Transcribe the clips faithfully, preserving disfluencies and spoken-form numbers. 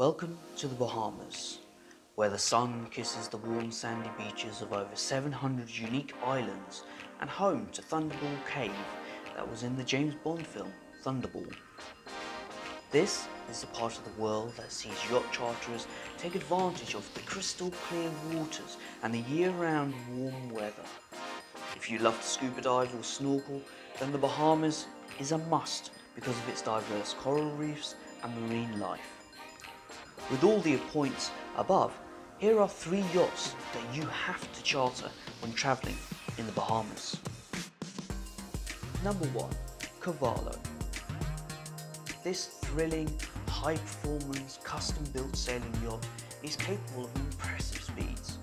Welcome to the Bahamas, where the sun kisses the warm sandy beaches of over seven hundred unique islands and home to Thunderball Cave that was in the James Bond film, Thunderball. This is the part of the world that sees yacht charterers take advantage of the crystal clear waters and the year-round warm weather. If you love to scuba dive or snorkel, then the Bahamas is a must because of its diverse coral reefs and marine life. With all the points above, here are three yachts that you have to charter when travelling in the Bahamas. Number one, Cavallo. This thrilling, high-performance, custom-built sailing yacht is capable of impressive speeds.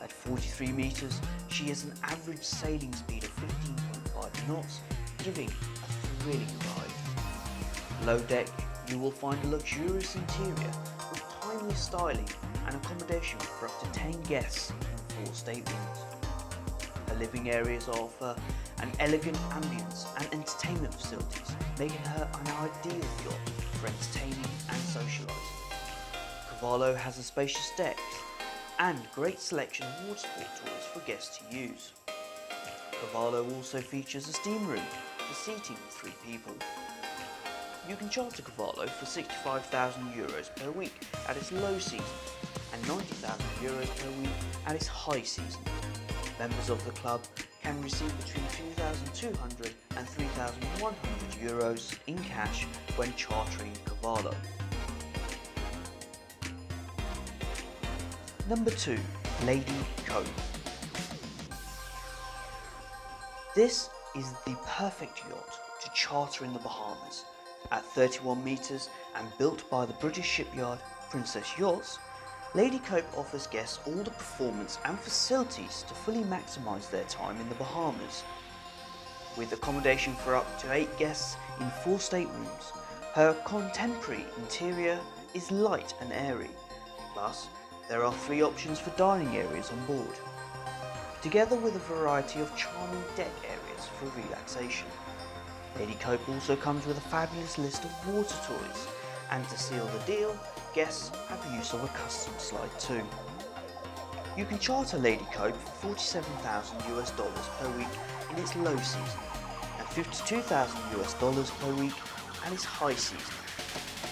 At forty-three metres, she has an average sailing speed of fifteen point five knots, giving a thrilling ride. Below deck, you will find a luxurious interior, styling and accommodation for up to ten guests in four staterooms. Her living areas offer an elegant ambience and entertainment facilities, making her an ideal yacht for entertaining and socialising. Cavallo has a spacious deck and great selection of water sport tours for guests to use. Cavallo also features a steam room for seating three people. You can charter Cavallo for sixty-five thousand euros per week at its low season and ninety thousand euros per week at its high season. Members of the club can receive between two thousand two hundred and three thousand one hundred euros in cash when chartering Cavallo. Number two, Lady Cope. This is the perfect yacht to charter in the Bahamas. At thirty-one metres and built by the British shipyard Princess Yachts, Lady Cope offers guests all the performance and facilities to fully maximise their time in the Bahamas. With accommodation for up to eight guests in four staterooms, her contemporary interior is light and airy. Plus, there are three options for dining areas on board, together with a variety of charming deck areas for relaxation. Lady Cope also comes with a fabulous list of water toys, and to seal the deal, guests have use of a custom slide too. You can charter Lady Cope for forty-seven thousand US dollars per week in its low season, and fifty-two thousand US dollars per week at its high season.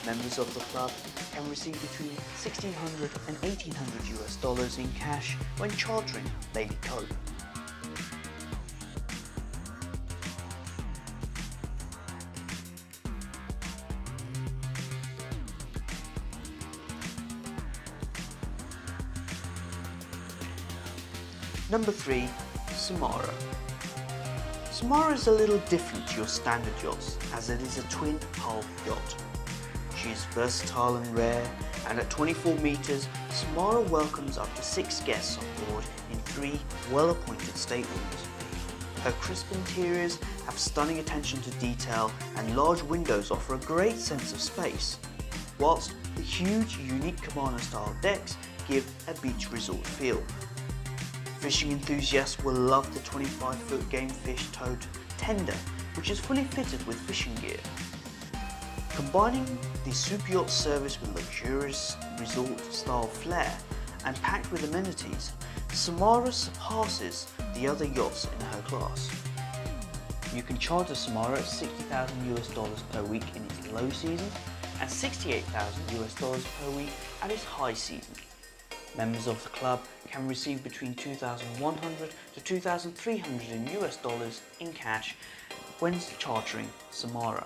Members of the club can receive between sixteen hundred and eighteen hundred US dollars in cash when chartering Lady Cope. Number three, Samara. Samara is a little different to your standard yachts as it is a twin hull yacht. She is versatile and rare, and at twenty-four metres, Samara welcomes up to six guests on board in three well-appointed staterooms. Her crisp interiors have stunning attention to detail, and large windows offer a great sense of space, whilst the huge, unique cabana-style decks give a beach resort feel. Fishing enthusiasts will love the twenty-five foot game fish towed tender, which is fully fitted with fishing gear. Combining the super yacht service with luxurious resort-style flair and packed with amenities, Samara surpasses the other yachts in her class. You can charter Samara at sixty thousand US dollars per week in its low season and sixty-eight thousand US dollars per week at its high season. Members of the club can receive between two thousand one hundred to two thousand three hundred US dollars in cash when chartering Samara.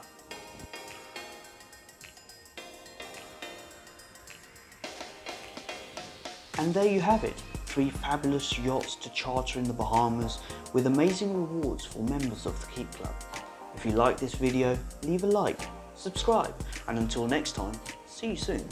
And there you have it, three fabulous yachts to charter in the Bahamas with amazing rewards for members of the Keep Club. If you like this video, leave a like, subscribe, and until next time, see you soon.